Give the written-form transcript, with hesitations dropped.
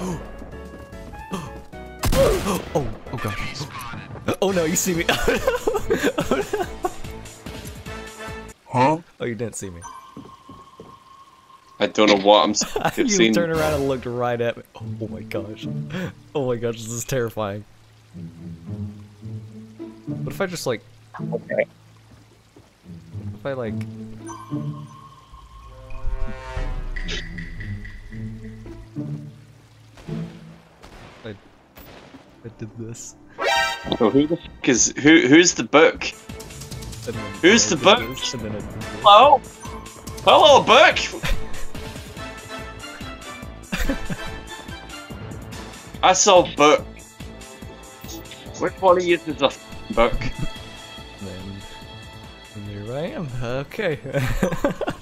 Oh. Oh. Oh. Oh. Oh god. Oh no, you see me. Oh, no. Oh, no. Huh? Oh, you didn't see me. I don't know what I'm saying. You seen... turned around and looked right at me. Oh my gosh. Oh my gosh, this is terrifying. What if I just like... Okay. If I like... I did this. Oh, who the f*** is... Who's the book? Who's the book? Hello? Hello, book! I saw book. Which one of you is a book? Then, and here I am. Okay.